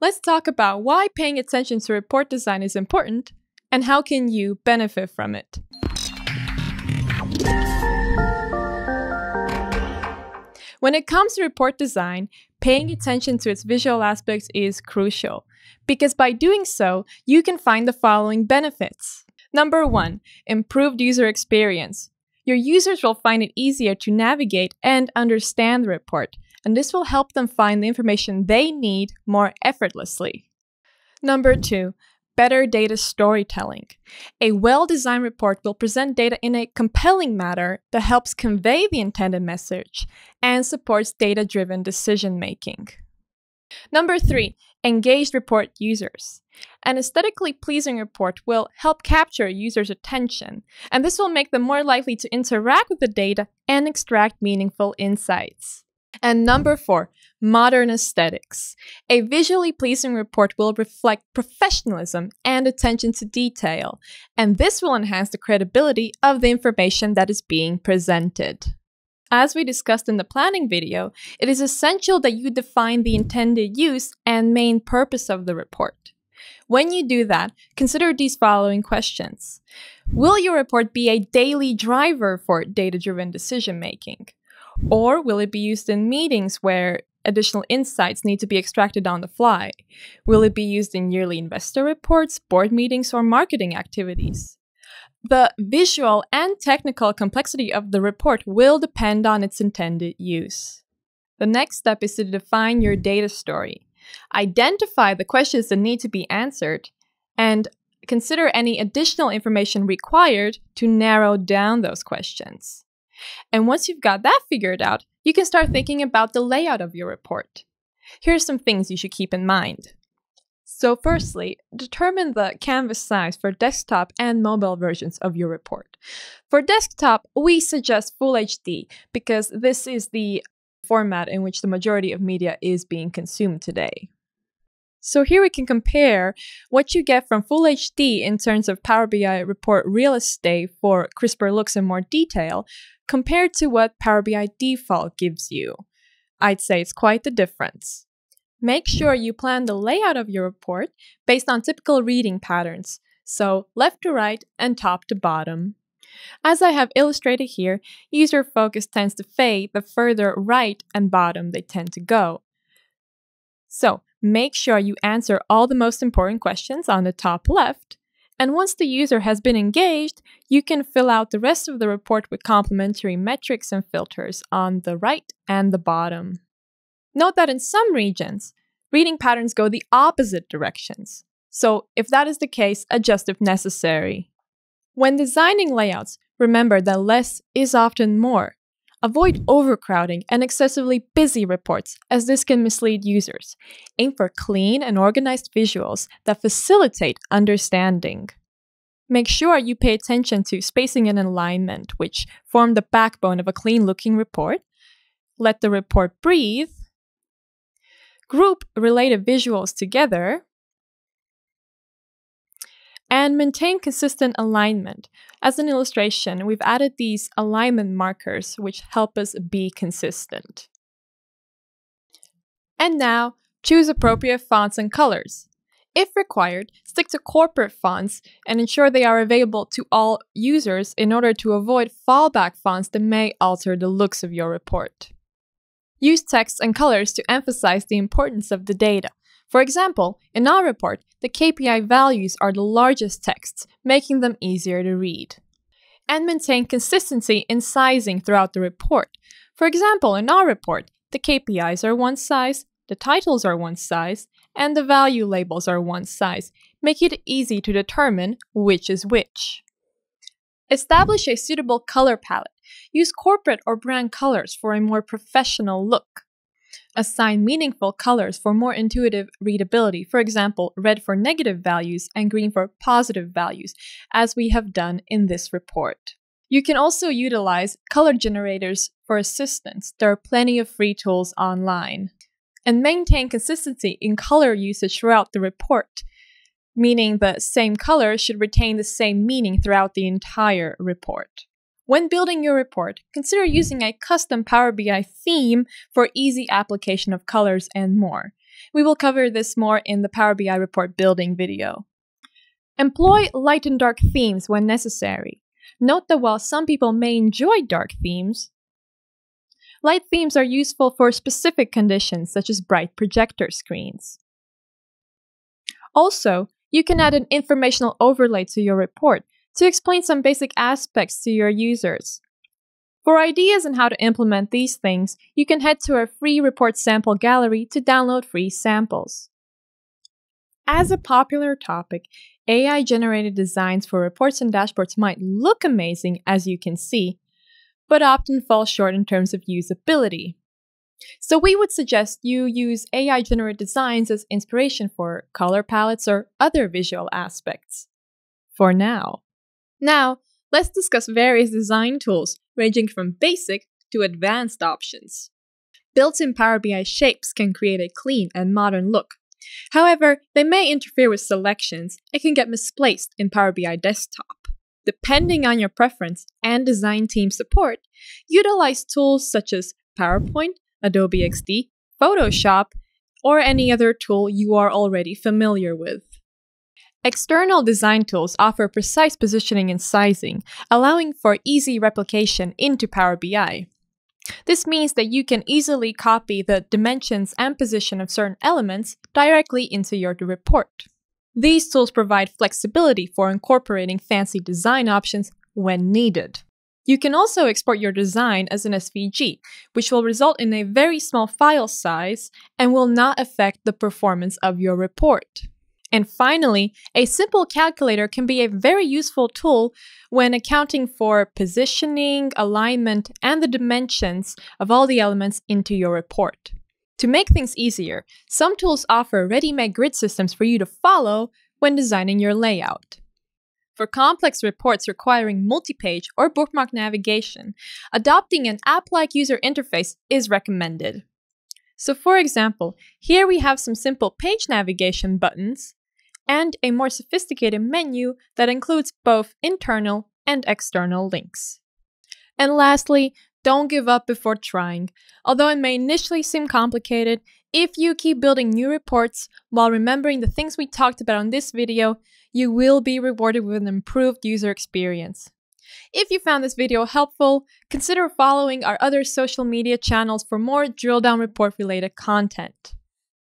let's talk about why paying attention to report design is important and how can you benefit from it. When it comes to report design, paying attention to its visual aspects is crucial, because by doing so, you can find the following benefits. Number 1, improved user experience. Your users will find it easier to navigate and understand the report, and this will help them find the information they need more effortlessly. Number 2, better data storytelling. A well-designed report will present data in a compelling manner that helps convey the intended message and supports data-driven decision-making. Number 3, engaged report users. An aesthetically pleasing report will help capture users' attention, and this will make them more likely to interact with the data and extract meaningful insights. And number 4, modern aesthetics. A visually pleasing report will reflect professionalism and attention to detail, and this will enhance the credibility of the information that is being presented. As we discussed in the planning video, it is essential that you define the intended use and main purpose of the report. When you do that, consider these following questions. Will your report be a daily driver for data-driven decision-making? Or will it be used in meetings where additional insights need to be extracted on the fly? Will it be used in yearly investor reports, board meetings, or marketing activities? The visual and technical complexity of the report will depend on its intended use. The next step is to define your data story. Identify the questions that need to be answered and consider any additional information required to narrow down those questions. And once you've got that figured out, you can start thinking about the layout of your report. Here are some things you should keep in mind. So firstly, determine the canvas size for desktop and mobile versions of your report. For desktop, we suggest Full HD because this is the format in which the majority of media is being consumed today. So here we can compare what you get from Full HD in terms of Power BI report real estate for crisper looks and more detail compared to what Power BI default gives you. I'd say it's quite the difference. Make sure you plan the layout of your report based on typical reading patterns, so left to right and top to bottom. As I have illustrated here, user focus tends to fade the further right and bottom they tend to go. So, make sure you answer all the most important questions on the top left, and once the user has been engaged, you can fill out the rest of the report with complementary metrics and filters on the right and the bottom. Note that in some regions, reading patterns go the opposite directions, so if that is the case, adjust if necessary. When designing layouts, remember that less is often more. Avoid overcrowding and excessively busy reports, as this can mislead users. Aim for clean and organized visuals that facilitate understanding. Make sure you pay attention to spacing and alignment, which form the backbone of a clean-looking report. Let the report breathe. Group related visuals together. And maintain consistent alignment. As an illustration, we've added these alignment markers which help us be consistent. And now, choose appropriate fonts and colors. If required, stick to corporate fonts and ensure they are available to all users in order to avoid fallback fonts that may alter the looks of your report. Use text and colors to emphasize the importance of the data. For example, in our report, the KPI values are the largest texts, making them easier to read. And maintain consistency in sizing throughout the report. For example, in our report, the KPIs are one size, the titles are one size, and the value labels are one size, making it easy to determine which is which. Establish a suitable color palette. Use corporate or brand colors for a more professional look. Assign meaningful colors for more intuitive readability, for example, red for negative values and green for positive values, as we have done in this report. You can also utilize color generators for assistance. There are plenty of free tools online. And maintain consistency in color usage throughout the report, meaning the same color should retain the same meaning throughout the entire report. When building your report, consider using a custom Power BI theme for easy application of colors and more. We will cover this more in the Power BI report building video. Employ light and dark themes when necessary. Note that while some people may enjoy dark themes, light themes are useful for specific conditions such as bright projector screens. Also, you can add an informational overlay to your report to explain some basic aspects to your users. For ideas on how to implement these things, you can head to our free report sample gallery to download free samples. As a popular topic, AI-generated designs for reports and dashboards might look amazing, as you can see, but often fall short in terms of usability. So we would suggest you use AI-generated designs as inspiration for color palettes or other visual aspects. For now. Now, let's discuss various design tools, ranging from basic to advanced options. Built-in Power BI shapes can create a clean and modern look. However, they may interfere with selections and can get misplaced in Power BI Desktop. Depending on your preference and design team support, utilize tools such as PowerPoint, Adobe XD, Photoshop, or any other tool you are already familiar with. External design tools offer precise positioning and sizing, allowing for easy replication into Power BI. This means that you can easily copy the dimensions and position of certain elements directly into your report. These tools provide flexibility for incorporating fancy design options when needed. You can also export your design as an SVG, which will result in a very small file size and will not affect the performance of your report. And finally, a simple calculator can be a very useful tool when accounting for positioning, alignment, and the dimensions of all the elements into your report. To make things easier, some tools offer ready-made grid systems for you to follow when designing your layout. For complex reports requiring multi-page or bookmark navigation, adopting an app-like user interface is recommended. So for example, here we have some simple page navigation buttons and a more sophisticated menu that includes both internal and external links. And lastly, don't give up before trying. Although it may initially seem complicated, if you keep building new reports while remembering the things we talked about on this video, you will be rewarded with an improved user experience. If you found this video helpful, consider following our other social media channels for more drill-down report-related content.